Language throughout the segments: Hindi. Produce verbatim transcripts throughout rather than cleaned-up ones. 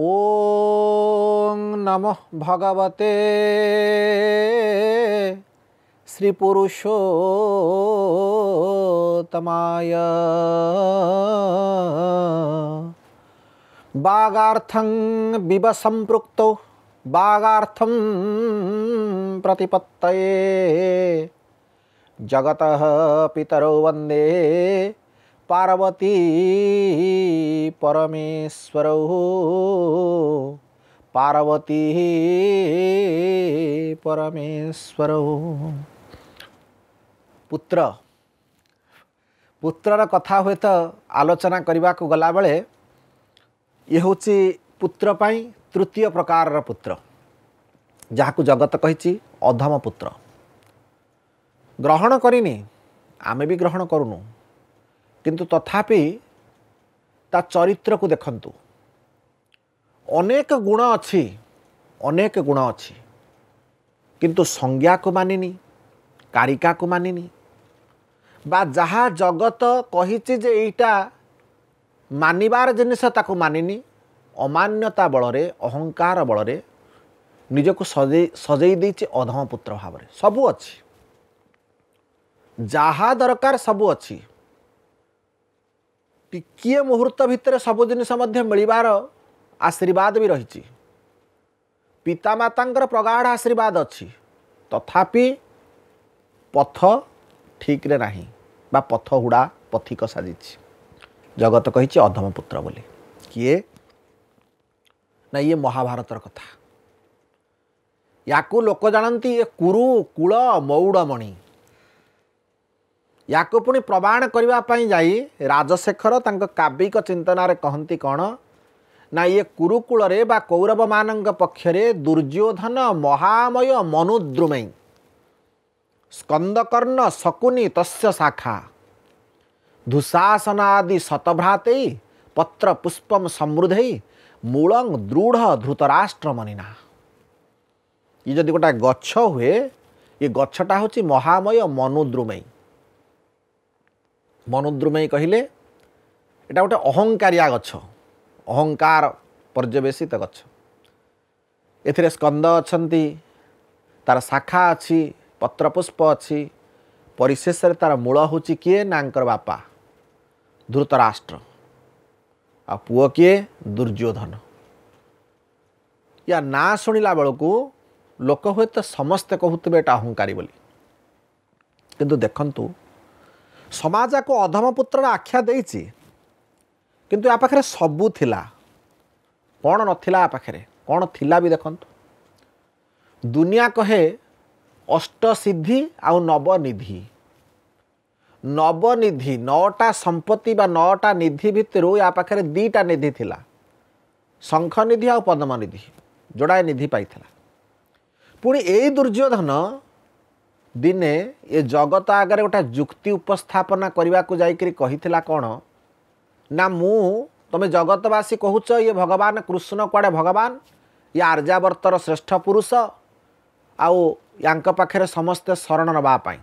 ओं नमः भगवते श्रीपुरुषोत्तमाय। बागार्थं विव संपृक्तो बागार्थं प्रतिपत्तये जगतः पितरो वंदे पार्वती परमेश्वरो। पार्वती परमेश्वरो पुत्र पुत्रर कथा हुए तो आलोचना करने को गला बेले ये हूँ पुत्र पाई तृतीय प्रकार पुत्र जहाँ को जगत कही अधम पुत्र। ग्रहण करिनी आमे भी ग्रहण करूनु किंतु तथापि ता चरित्र को देखंतु। अनेक गुण अच्छी अनेक गुण अच्छी किंतु संज्ञा को मानिनी कारिका को मानिनी बा जहा जगत कहिछि जे एटा मानिबार जिनिष ताको मानिनी। अमान्यता बलरे अहंकार बलरे निजको सजे सजेई दैछि अधम पुत्र भावरे। सबु अच्छी जहा दरकार सबू अच्छी टिकिए मुहूर्त भितर सब जिनस मिलबार आशीर्वाद भी रही। पितामाता प्रगाढ़ आशीर्वाद अच्छी तथापि पथ ठीक रे नाही बा पथ हुड़ा पथिक साजी जगत कही अधम पुत्र बोली किए ना। ये महाभारत कथा या लोक जानती ये कुरु कूल मौड़मणि याको पुणी प्रमाण करने जाई राजशेखर तांको काव्यिक चिंतनार कहती कौन ना ये कुरुकुल रे बा कौरव मानंग पक्षरे दुर्योधन महामय मनुद्रुमै स्कंदकर्ण शकुनि तस्य शाखा दुशासनादि शतभ्राते पत्र पुष्पम समृद्धि मूलंग दृढ़ धृतराष्ट्र मनिना। ये जदि गोटा गच्छ हुए ये गच्छटा होछि महामय मनुद्रुमै। मनुद्रुमै कहले एटा गोटे अहंकारिया गच्छ अहंकार पर्यवेसित गच्छ। एथिरे स्कंद अच्छी तार शाखा अच्छी पत्रपुष्प अच्छी परिशेष तार मूल होची किए नांकर बापा धृतराष्ट्र आ पुओ किए दुर्योधन। या ना सुनिला बेलू लोक हुए तो समस्ते कहते एटा अहंकारी बोली किंतु देखंतु समाज को अधम पुत्र आख्या देछि किंतु या पाखरे सबु थिला कौन नथिला या पाखरे कौन थिला भी देखंतु। दुनिया कहे अष्ट सिद्धि आ नवनिधि। नवनिधि नौटा संपत्ति बा नौटा निधि भितरु या पाखरे दीटा निधि थिला शंख निधि आ पद्म निधि जोड़ाए निधि पाइथिला। पुणी एई दुर्योधन दिने ये जगत आगे गोटे जुक्ति उपस्थापना करने को जाकर कौन ना मु तुम जगतवासी कहूच ये भगवान कृष्ण कुआड़े भगवान ये आर्यावर्तर श्रेष्ठ पुरुष आउ या पाखे समस्ते शरण नापाई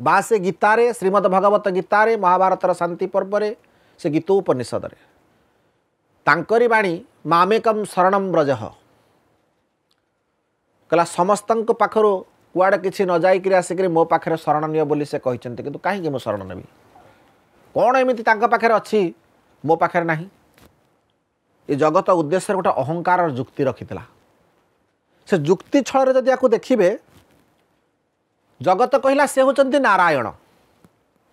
बा से गीतार श्रीमद भगवत गीतार महाभारतर शांति पर्व से गीतोपनिषद तांकरी बाणी मामेकम शरणम व्रजह कहला समस्त पाखर कुआड़े किसी न जाकि आसिक मो पाखे शरण नियो बोली से कहते कि कहीं मुझे शरण नेबी कौन एमती पाखे अच्छी मो पाखे ना। ये जगत उद्देश्य गोटे अहंकार जुक्ति रखी से जुक्ति छल जब या देखिए जगत कहला से होचंती नारायण।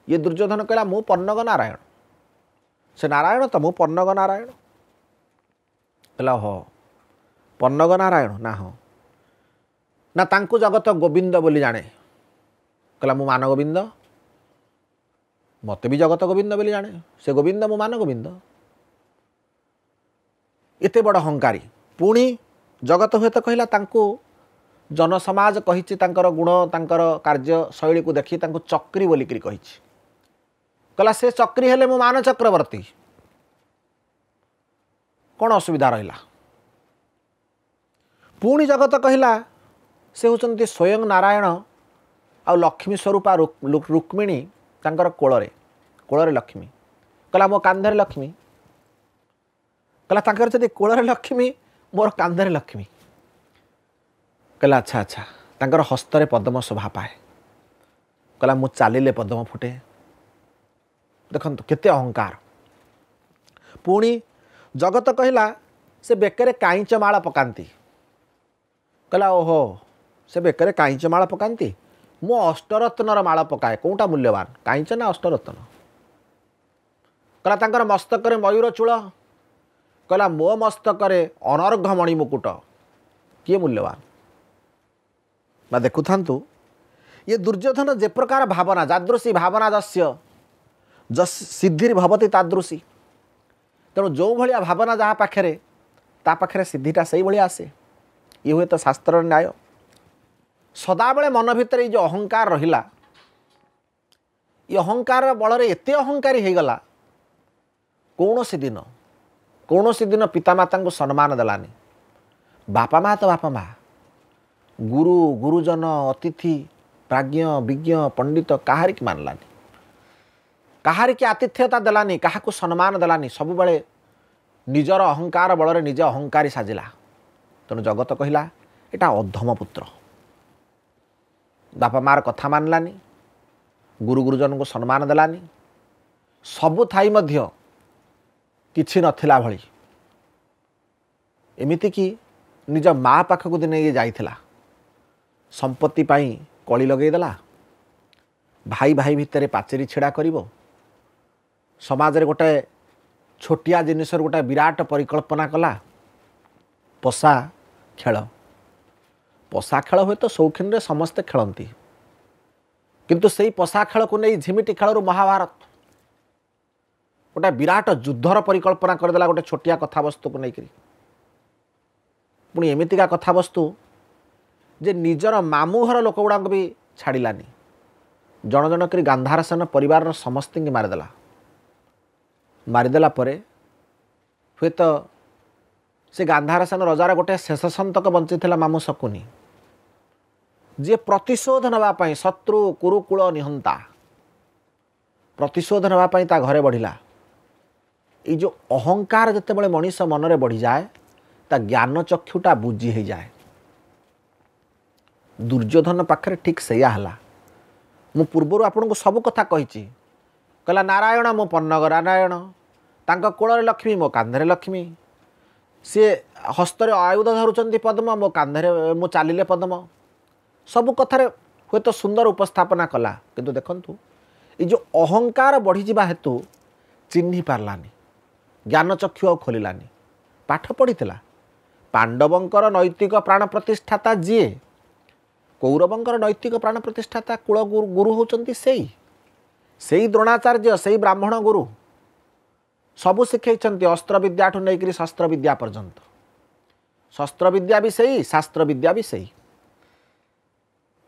ये दुर्योधन कहला मु पर्णग नारायण से नारायण तो मु पर्णग नारायण कहला हो पर्णग नारायण ना हो ना तांको जगत गोविंद बोली जाने कहला मु मान गोविंद मत भी जगत गोविंद बोली जाने से गोविंद मु मान गोविंद। एते बड़ अहंकारी। पुणी जगत हुए तो कहला तांको जनसमाज कही तांकर गुण तांकर कार्य शैली को देखी तांको चक्री बोली करी कही कहला से चक्री हेले मु मान चक्रवर्ती कौन असुविधा रहिला। पुणी जगत कहला से होचंती स्वयं नारायण आ लक्ष्मी स्वरूपा रुक्मिणी तांकर कोलरे कोलरे लक्ष्मी कहला मो कांधरे लक्ष्मी कहला तांकर जदि कोळरे लक्ष्मी मोर कांधरे लक्ष्मी। कहला अच्छा अच्छा। तांकर हस्तरे पद्म शोभा पाए। कहला मु चालिले पद्म फुटे। देखंतु केते अहंकार। पुणी जगत कहला से बेकरे काईच माला पकांती। कहला ओहो से बेकरे काईच माला पकांती मो अष्टरत्नर माला पकाए कोटा मूल्यवान काईच ना अष्टरत्न। कहला तांकर मस्तक रे मयूर चूल। कहला मो मस्तक रे अनर्घमणि मुकुट किए मूल्यवान। बा देखु थांतु ये दुर्योधन जे प्रकार भावना जादृशी भावना जस्य जस सिद्धिर भवति तादृशी। तेणु जो भाया भावना जहाँ पाखे ता पाखे सिद्धिटा से ही आसे। ये हुए तो शास्त्र न्याय। सदाबले मन भीतर ये जो अहंकार रहिला ये अहंकार बलरे एते अहंकारी होगला कौनसी दिन कौनसी दिन पितामाता को सम्मान देलानी। बापा माँ तो बापा माँ गुरु गुरुजन अतिथि प्राज्ञ विज्ञ पंडित काहारिक मानलानी काहारिक आतिथ्यता देलानी क्या सम्मान देलानी सब बेले निजर अहंकार बलरे निज अहंकारी साजिला। तेणु तो जगत कहला एटा अधम पुत्र। बापा मार कथा मानलानी गुरु गुरुजन को सम्मान देलानी सबु थाई मध्य किछि नथिला भली एमिति की निज माँ पाख को दिने ये जाइथिला संपत्ति पाई कली लगे देला भाई भाई भितर पाचेरी छेड़ा करिवो समाज रे गोटे छोटिया जिनिस गोटे विराट परिकल्पना कला पोसा खेल। पोसा खेल हुए तो शौखीन रे समस्ते खेलती किंतु सही पोसा खेल को नहीं झिमिटी खेल महाभारत गोटे विराट युद्धर परिकल्पना करदेला गोटे छोटिया कथावस्तु को लेकर पुणी एमतीका कथावस्तु जे निजर मामूहर लोक गुड़ा भी छाड़िलानी जन जन करी गांधार सेन परिवार समस्त मारिदेला। मारिदेला परे हुए तो से गांधार सेन रजार गोटे शेष सतक बंची मामू शकुनी जी प्रतिशोध नापी शत्रु कुरुकूल निहंता प्रतिशोध नापी ता घरे बढ़िला। ये जो अहंकार जिते बड़े मनीष मन में बढ़ी जाए ता ज्ञान चक्षुटा बुझी हो जाए। दुर्योधन पाखे ठीक सैया हला। मु पूर्वर आपण को सब कथा कही कहला नारायण मो पन्नग नारायण तांका कोलरे लक्ष्मी मो कांधरे लक्ष्मी सी हस्तरे आयुध धरुचंती पद्म मो कांधरे मो चालिले पद्म सब कथार हुए तो सुंदर उपस्थापना कला। किंतु देखंतु ये जो अहंकार बढ़ी जावा हेतु चिन्ह पारलानी ज्ञान चक्षु आ खोलानी। पाठ पढ़ी पांडवंकर नैतिक प्राण प्रतिष्ठाता जी कौरवंकर नैतिक प्राण प्रतिष्ठाता कुल गुरु गुरु होचंती सेई सेई द्रोणाचार्य सेई ब्राह्मण गुरु सबू शिखेइचंती अस्त्र विद्या ठू नैकरी शस्त्र विद्या पर्यंत शस्त्र विद्या भी सेई शास्त्र विद्या भी सेई।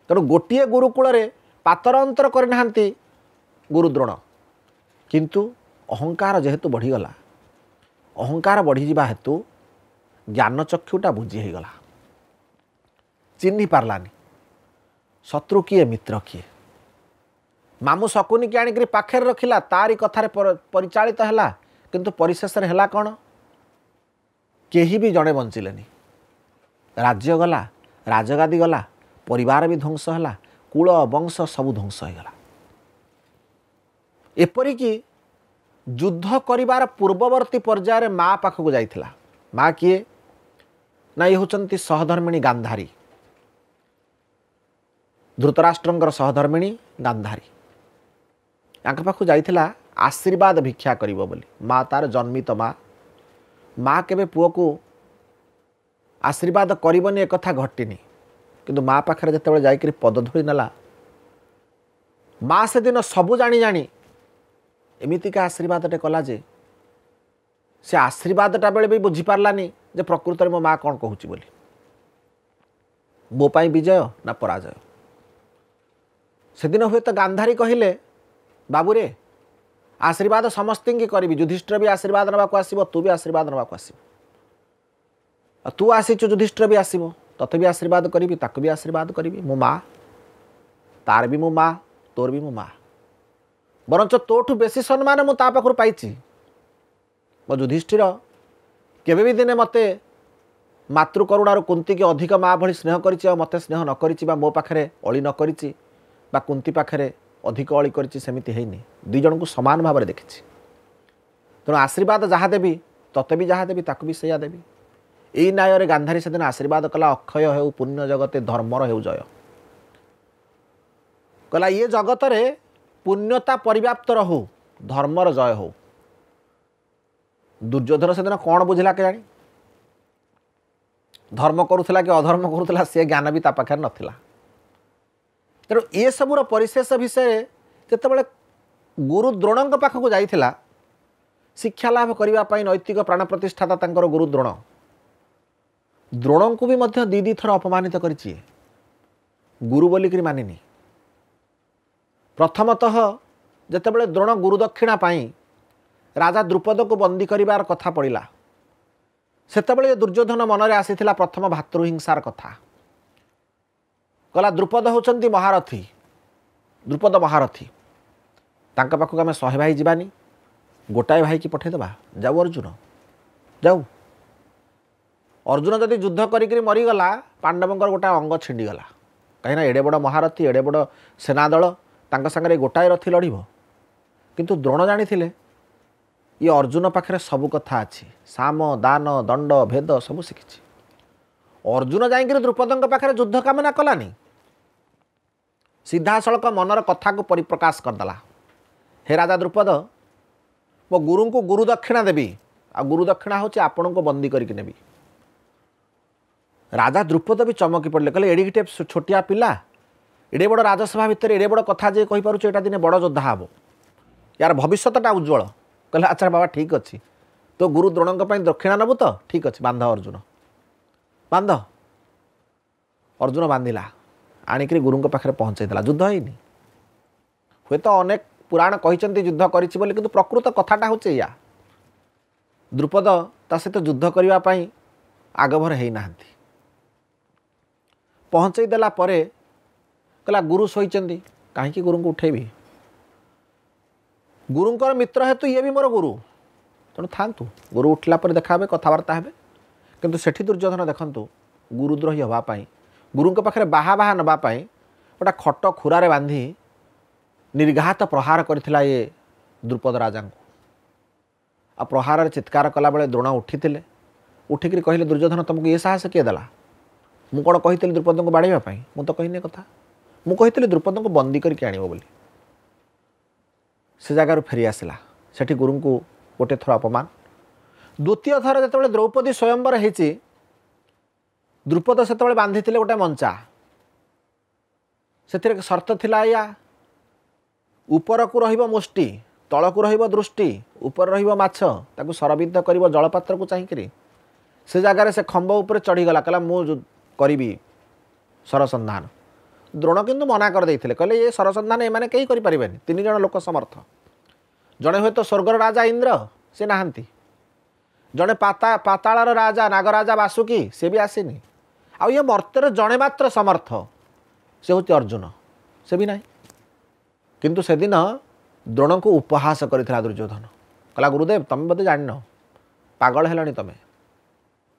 तेणु गोटे गुरुकूल में पातर अंतर करनाहांती गुरुद्रोण किंतु अहंकार जेहेतु बढ़ीगला अहंकार बढ़ी जावा हेतु ज्ञान चक्षुटा बुझी होगला चिन्ह पारलानी शत्रु किए मित्र किए। मामू शकुनी की आणिक पाखे रखिला तारी कथार परिचालित है किंतु परिशेष है कौन केही भी जड़े बंचिलेनी। राज्य गला राजगादी गला परिवार भी ध्वंस है कूल वंश सब ध्वंस होगा। एपरिकी युद्ध करिबार पूर्ववर्ती पर्यायर माँ पाखक जाइथिला। माँ किए ना ये होचंती सहधर्मिणी गांधारी धृतराष्ट्रंकर सहधर्मिणी गांधारी आंख पाखक जाइथिला आशीर्वाद भिक्षा करिवो बोली। माँ तार जन्मित माँ माँ केबे पुओ को आशीर्वाद करिवनी एक कथा घटिनी किंतु माँ पाखरे जेतेबेले जाइकरी पदधूली नेला माँ से दिन सबू जानी जानी एमितिका आशीर्वादटे कला जे से आशीर्वादटा बेले भी बुझीपारानी जे प्रकृत में मो माँ कौन कहूँ बोली मोपाई विजय ना पराजय। से दिन हुए तो गांधारी कहले बाबूरे आशीर्वाद समस्त की करी युधिष्ठिर भी आशीर्वाद ना आसब तू भी आशीर्वाद ना आसब तू आसीचु युधिष्ठिर भी आसब तथे भी आशीर्वाद करी ताकू भी आशीर्वाद करी मो माँ तार भी मो माँ तोर भी मो माँ बरंच तोठू बेसी सम्मान मुझे पाई मो युधिष्ठिर केवे दिने मत मातृकरुणार कुंती की अधिक माँ भाई स्नेह कर मत स्नेह नक मो पाखे अली नक कुंती पाखे अधिक अली करमती होनी दुईजन को सामान भाव में देखी। तेणु आशीर्वाद जहाँ देवी तते भी जहाँ देवी ताकू भी सैया देवी। यही न्याय गांधारी से दिन आशीर्वाद कला अक्षय हो पुण्य जगते धर्मर हो जय कहला ये जगत रे पुण्यता पर्याप्त रहू धर्मर जय हो। दुर्योधन से दिन कौन बुझला के जानी धर्म करुला कि अधर्म करुला सी ज्ञान भी ताखे नाला। तेणु ये सबूर परिशेष विषय जिते गुरु द्रोण पाख को जाता शिक्षा लाभ करने नैतिक प्राण प्रतिष्ठाता तांकर गुरु द्रोण द्रोण को भी मध्य दी दी थर अपमानित कर गुरु बोलिक मानिनी। प्रथमतः जितेबाला द्रोण गुरुदक्षिणा राजा द्रुपद को बंदी करार कथा पड़ा सेतबेले दुर्योधन मनरे आसीथिला प्रथम भातृहिंसार कथा कहला द्रुपद होचंती महारथी द्रुपद महारथी तांका पाखक आमे सौ भाई जीवानी गोटाए भाई की पठे देबा जाऊ अर्जुन जाऊ अर्जुन जदि युद्ध करिकरी मरीगला पांडवंकर गोटा अंग छिंडीगला कहीं ना एडे बड़ महारथी एडे बड़ सेनादल तांका संगे गोटाए रथी लड़िबो। किंतु द्रोण जानिथिले ये अर्जुन पाखे सबू कथा अच्छी साम दान दंड भेद सब शिखी। अर्जुन जाकर द्रुपद पाखे युद्ध कामना कलानी सीधा सड़क मनर कथा को परिप्रकाश करदेला। हे राजा द्रुपद मो गुरु को गुरु दक्षिणा देवी आ गुरु दक्षिणा हूँ आपण को बंदी करके नेबी। राजा द्रुपद भी चमकी पड़े कहले एडिटे छोटिया पिला एडे बड़ राजसभा भितर एडे बड़ कथा जे कही पारुछ एटा दिने बड़ योद्धा हम यार भविष्यटा उज्जवल। कहला अच्छा बाबा ठीक अच्छी तो गुरु द्रोण दक्षिणा नबु तो ठीक अच्छे बांध अर्जुन बांध अर्जुन बांधिला आणिक गुरु पाखे पहुँचे युद्ध होनी हे तो अनेक पुराण कहते युद्ध कर प्रकृत कथाटा हूँ या द्रुपद ता सहित युद्ध करने आगभर है ना पहुँचेदेला कहला गुरु सोई कहीं गुरु को उठेबी गुरुंकर मित्र हेतु ये भी मोर गुरु। तेणु था गुरु उठला पर देखा कथबार्ता हे किंतु सेठी दुर्योधन देखंतु गुरुद्रोही हवापाई गुरु पाखे बाहा बाहा नापाई गोटा खट खुरा रे बांधी निर्घात प्रहार करथिला ये द्रुपद राजा को आ प्रहार चित्कार कला बेले द्रोण उठीले उठिक कहले दुर्योधन तुमको ये साहस किए देला मु कौन कही द्रुपद को बाड़ाई मुझे कहने कथा मुझे द्रुपद को बंदी करके आणिबो बोली से जगार फेरी आसला सेठी गुरु को गोटे थर अपमान। द्वितीय थर जिते द्रौपदी स्वयंवर होती द्रुपद से बांधि गोटे मंचा से सर्त थिला या उपर को रहिबो मुष्टि तल को रहिबो दृष्टि उपर रहिबो माछ ताकू सरबिद्ध करिबो जलपात्र को चाहिए से जगार से खंब उपर चढ़ीगला कहला मु करी सरसंधान। द्रोण किंतु मना कर देथिले कहले ये सरसंधान एमाने केही करि परिबेनी तीन जन लोक समर्थ जड़े हुए तो स्वर्गर राजा इंद्र से नाहंती जड़े पाता पाताळर राजा नागराजा वासुकी से भी आसीनी आ ये मर्तर जड़े मात्र समर्थ से होती अर्जुन से भी नहीं। किंतु से दिन द्रोण को उपहास करितला दुर्योधन कहला गुरुदेव तुम बदे जान पागल हेलानी तमे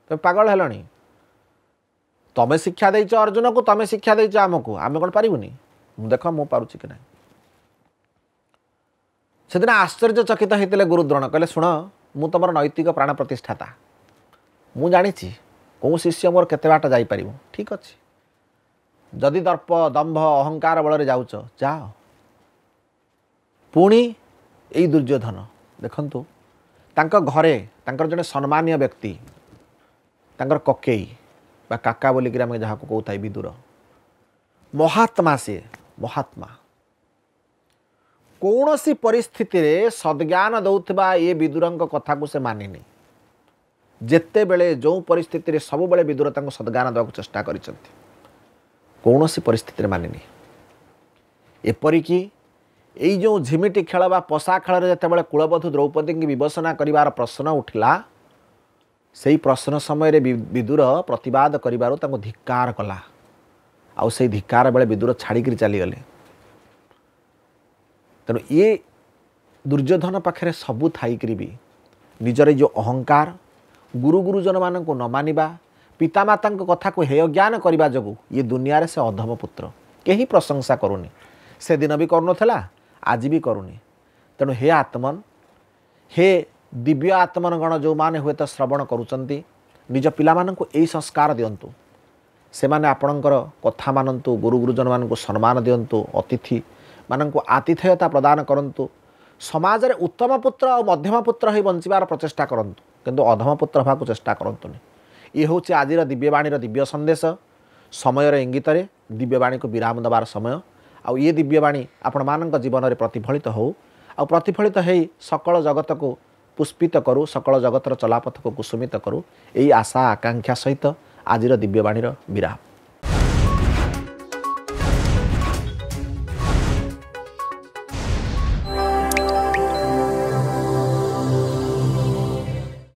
तमे पागल हेलानी तमें शिक्षा देच अर्जुन को तमें शिक्षा देच आमको आम कौन पारूनी देख मु पार्ची कि ना। से दिन आश्चर्यचकित होते गुरुद्रोण कहले शुण मु तुम नैतिक प्राण प्रतिष्ठाता मु जानी कौ शिष्य मोर केत बाट जापर ठीक अच्छे जदि दर्प दंभ अहंकार बल में जाऊच जाओ पुणी यही दुर्योधन देखु घरे जड़े सम्मानीय व्यक्ति ककेई बा काका बोलिक आम जहाँ को कहता विदुर महात्मा से महात्मा कौन सी परिस्थिति रे सद्ज्ञान दौथबा ये विदुर कथा को से मानिनी जेते बेले जो परिस्थिति रे सब बेले विदुर तांको सद्ज्ञान देवाक चेष्टा करिसंती कौन सी परिस्थिति रे मानिनी एपरिकी एई जो झिमिटी खेल बा पसा खेल रे जेते बेले कुलबधू द्रौपदी की विवसना करिवार प्रश्न उठिला से ही प्रश्न समय विदुर प्रतिवाद करिबारो धिक्कार कला आउ से धिक्कार बेले विदुर छाड़िक चलीगले। तेणु ये दुर्योधन पाखे सबू थी निजरे जो अहंकार गुरु गुरुजन मान को न मानिबा पितामाता कथा को हेय ज्ञान करने जगू ये दुनिया रे से अधम पुत्र कहीं प्रशंसा करूनी से दिन भी करूनला आज भी करूनी। तेणु हे आत्मन हे दिव्य आत्मनगण जो माने हुए तो श्रवण करुचंती निज पिला माननको एई संस्कार दियंतु से माने आपणकर कथा मानंतु गुरु गुरुजन माननको सम्मान दियंतु अतिथि माननको आतिथेयता प्रदान करंतु समाज रे उत्तम पुत्र और मध्यम पुत्र होई बंचिबार प्रचेष्टा करंतु किंतु अधम पुत्र भाको चेष्टा करंतुनी। ये होचे आजिर दिव्यवाणी रो दिव्य संदेश समय रे इंगित रे दिव्यवाणी को विराम दबार समय आउ ये दिव्यवाणी आपण माननको जीवन रे प्रतिफलित हो आ प्रतिफलित हेई सकल जगत को पुष्पित करू सकल जगतर चलापथ को कुसुमित करू यही आशा आकांक्षा सहित आजिर दिव्यवाणीर विराम।